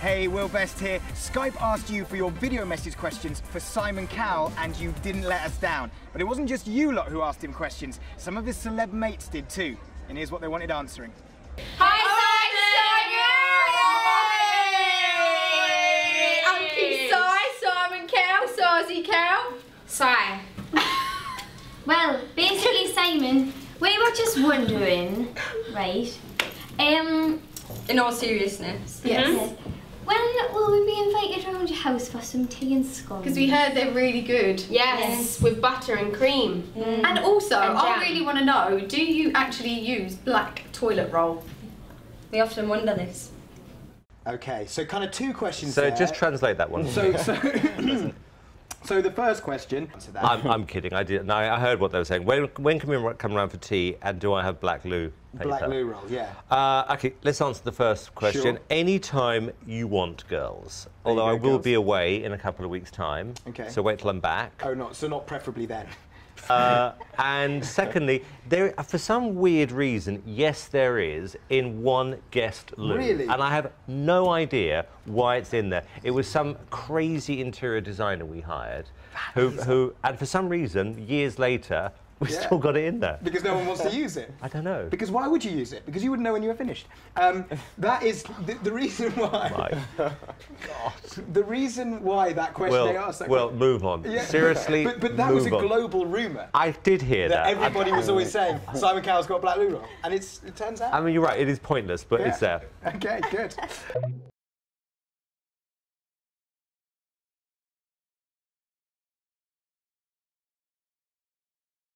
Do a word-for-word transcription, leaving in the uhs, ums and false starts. Hey, Will Best here. Skype asked you for your video message questions for Simon Cowell and you didn't let us down. But it wasn't just you lot who asked him questions, some of his celeb mates did too. And here's what they wanted answering. Hi, Simon! Simon! Uncle Si, Simon Cowell, Sarzy Cowell. Si. Well, basically, Simon, we were just wondering, right? Um, In all seriousness. Yes. Mm-hmm. When will we be invited round your house for some tea and scones? Because we heard they're really good. Yes, yes. With butter and cream. Mm. And also, and I really want to know, do you actually use black toilet roll? We often wonder this. Okay, so kind of two questions So there. Just translate that one. So, so, so the first question... That. I'm, I'm kidding, I didn't. No, I heard what they were saying. When, when can we come round for tea and do I have black loo? Paper. Black loo roll, yeah. Uh, okay, let's answer the first question. Sure. Any time you want, girls. There Although go, I will girls. be away in a couple of weeks' time. Okay. So wait till I'm back. Oh, not so not preferably then. Uh, and secondly, there for some weird reason, yes, there is in one guest loo. Really? And I have no idea why it's in there. It was some crazy interior designer we hired, who who, and for some reason, years later. We've yeah. still got it in there. Because no one wants to use it. I don't know. Because why would you use it? Because you wouldn't know when you were finished. Um, that is the, the reason why... Right. God. The reason why that question well, they asked... That well, question. move on. Yeah. Seriously, But, but that move was a global rumour. I did hear that. that. Everybody I, was I, always saying, Simon Cowell's got a black loo roll. And it's, it turns out... I mean, you're right, it is pointless, but yeah. it's there. OK, good.